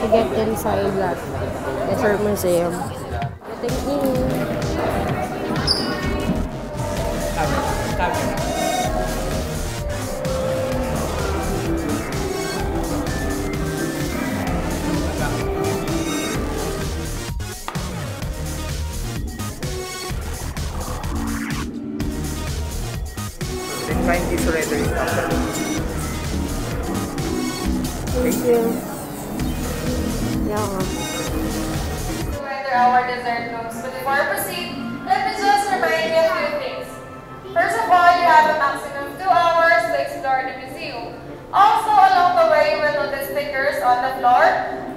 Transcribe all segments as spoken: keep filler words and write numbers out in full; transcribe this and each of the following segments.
to get inside that desert museum. Getting in. They find this rhetoric after. Thank you. Yeah. Whether our dessert looks, but before we proceed, let me just remind you a few things. First of all, you have a maximum of two hours to explore the museum. Also, along the way, we will notice stickers on the floor,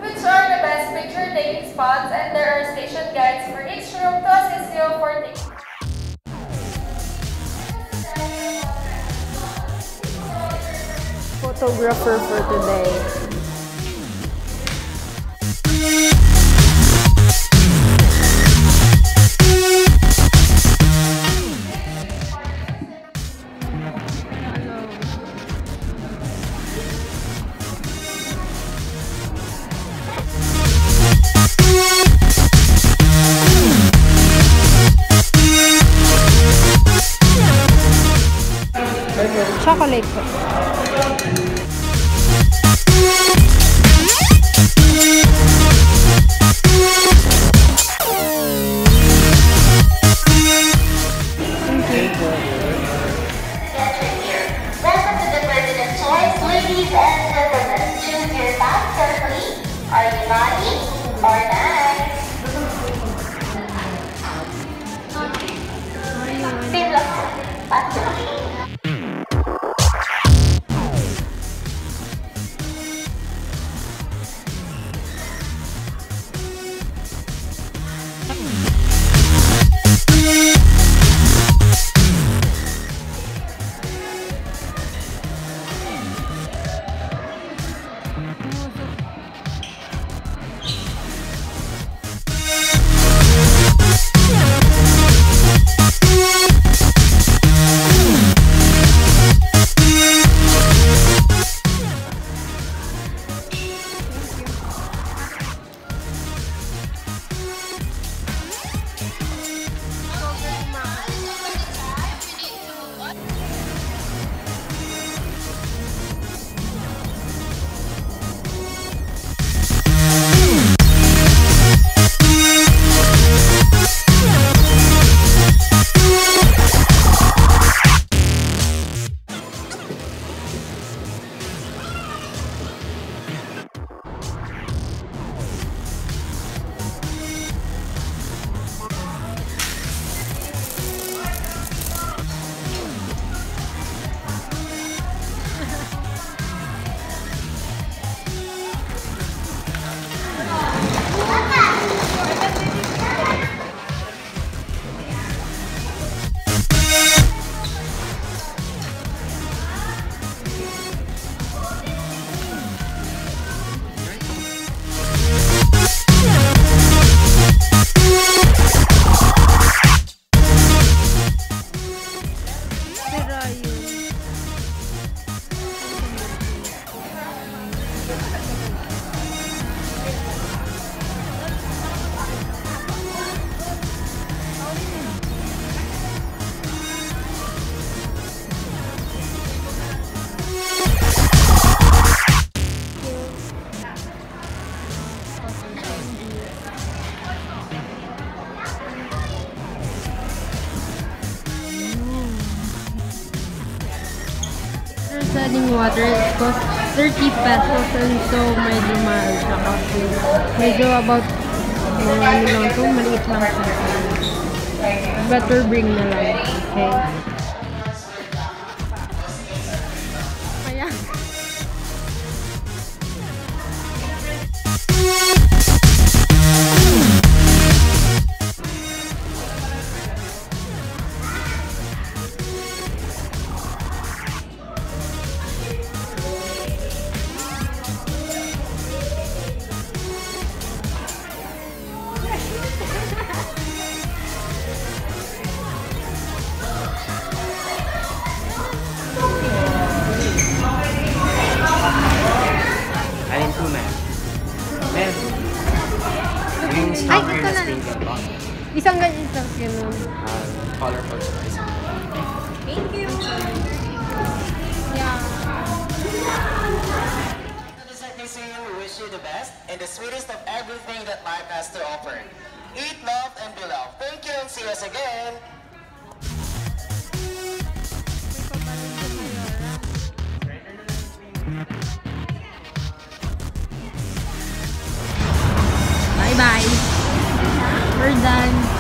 which are the best picture-taking spots, and there are station guides for each room to assist you for taking. Photographer for today. Chocolate. Selling water, it costs thirty pesos, and so medyo mahal siya kasi medyo about mga ano lang ito, maliit lang siya. Better bring na lang, okay? can uh, call her first person. Thank you. Yeah. Dessert this year, we wish you the best and the sweetest of everything that life has to offer. Eat, love, and be loved. Thank you and see us again. Bye-bye. We're done.